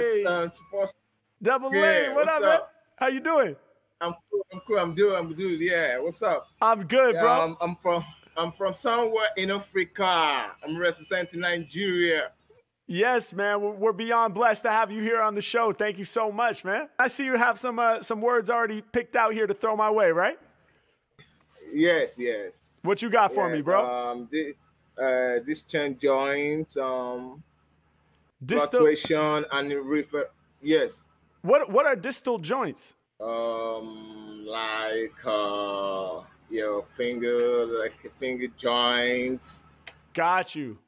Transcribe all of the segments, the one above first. Hey. Double A, what up, man? How you doing? I'm cool. I'm good. Yeah. What's up? I'm good, bro. I'm from somewhere in Africa. I'm representing Nigeria. Yes, man. We're beyond blessed to have you here on the show. Thank you so much, man. I see you have some words already picked out here to throw my way, right? Yes, yes. What you got for me, bro? This chain joints, fluctuation and refer. Yes. What are distal joints? Your finger, like finger joints. Got you.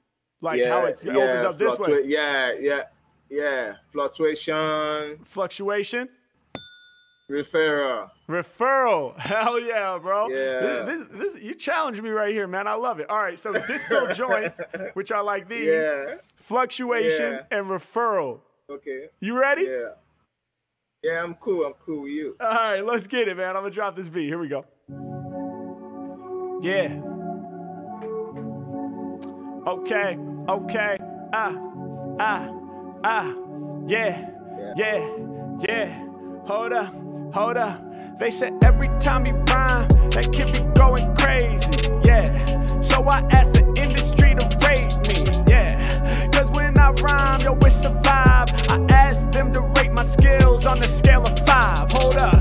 Like how it opens up this way. Yeah. Fluctuation. Referral. Hell yeah, bro. Yeah. This you challenged me right here, man. I love it. All right, so distal joints, which are like these, fluctuation and referral. Okay. You ready? Yeah. Yeah, I'm cool. I'm cool with you. All right, let's get it, man. I'm gonna drop this beat. Here we go. Yeah. Okay. Yeah. Hold up. They said every time you rhyme, that kid be going crazy. Yeah. So I asked the industry to rate me. Yeah. Cause when I rhyme, yo, it's a vibe. I asked them to rate my skills on a scale of 5. Hold up.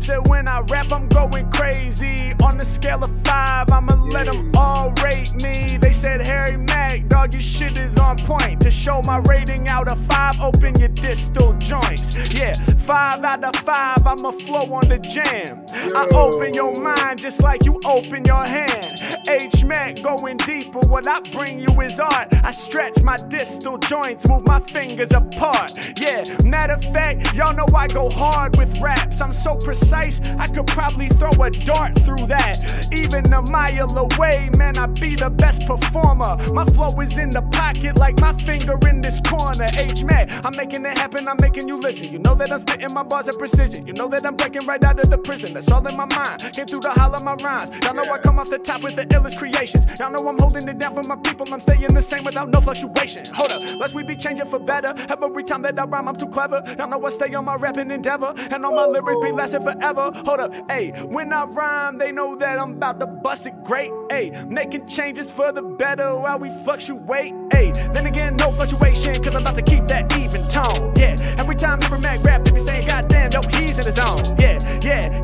Said when I rap, I'm going crazy. On the scale of 5, I'ma let them all rate me. They said, Harry Mack, dog, your shit is on point. To show my rating out of 5, open your distal joints. Yeah, 5 out of 5, I'ma flow on the jam. Yo. I open your mind just like you open your hand. H Mack going deeper, what I bring you is art. I stretch my distal joints, move my fingers apart. Yeah, matter of fact, y'all know I go hard with raps. I'm so precise, I could probably throw a dart through that. Even a mile away, man, I be the best performer. My flow is in the pocket like my finger in this corner. H-Man, I'm making it happen, I'm making you listen. You know that I'm spitting my bars at precision. You know that I'm breaking right out of the prison. That's all in my mind, came through the holler of my rhymes. Y'all know I come off the top with the illest creations. Y'all know I'm holding it down for my people. I'm staying the same without no fluctuation. Hold up, lest we be changing for better. Every time that I rhyme, I'm too clever. Y'all know I stay on my rapping endeavor, and all my lyrics be lasting forever. Hold up, ayy, when I rhyme, they know that I'm about to bust it great. Ayy, making changes for the better while we fluctuate. Ayy, then again, no fluctuation, cause I'm about to keep that even tone. Yeah, every time Harry Mack rap, they be saying, goddamn, yo, he's in his zone. Yeah,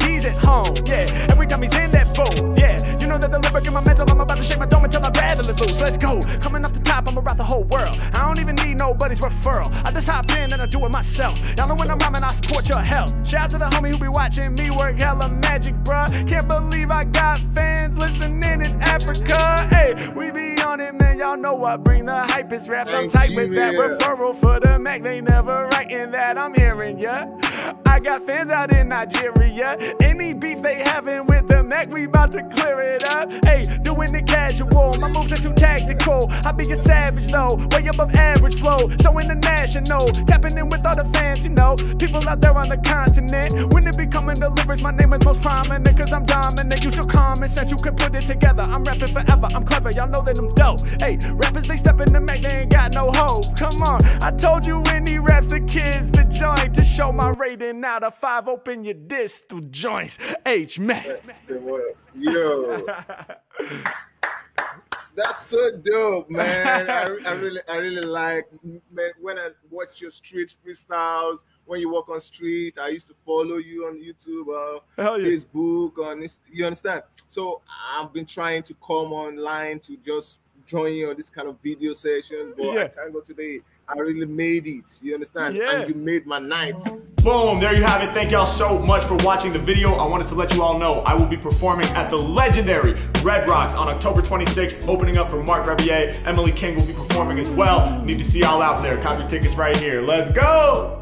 he's at home. Yeah, every time he's in that boat. Yeah, you know that the lyric in my mental, I'm about to shake my dome until I rattle it loose. Let's go, coming off the top, I'm about the whole world. I don't even need nobody's referral. I just hop in and I do it myself. Y'all know when I'm rhyming, I support your health. Shout out to the homie who be watching me work hella magic, bruh. Can't believe I got fans listening in Africa. Hey, we be on it, man. Y'all know I bring the hypest raps. I'm tight with that referral for the Mac. They never writing that, I'm hearing ya. I got fans out in Nigeria. Any beef they having with the Mac, we about to clear it up. Hey, doing it casual. My moves are too tactical. I be a savage though, way above average flow. So international, tapping in with all the fans, you know. People out there on the continent. When it be coming to lyrics, my name is most prominent. Cause I'm dominant. Use your common sense, you can put it together. I'm rapping forever, I'm clever, y'all know that I'm dope. Hey, rappers, they step in the Mac, they ain't got no hope. Come on, I told you when he raps, the kid's the joint. To show my rating out of 5, open your distal joints. H Mac. Yo. That's so dope, man. I really like, man, when I watch your street freestyles. When you walk on street, I used to follow you on YouTube, Facebook, on this. You understand? So I've been trying to come online to just join you on this kind of video session, but I can't go today. I really made it, you understand? And you made my night. Boom, there you have it. Thank y'all so much for watching the video. I wanted to let you all know I will be performing at the legendary Red Rocks on October 26th, opening up for Marc Rebillier. Emily King will be performing as well. Need to see y'all out there. Copy tickets right here. Let's go!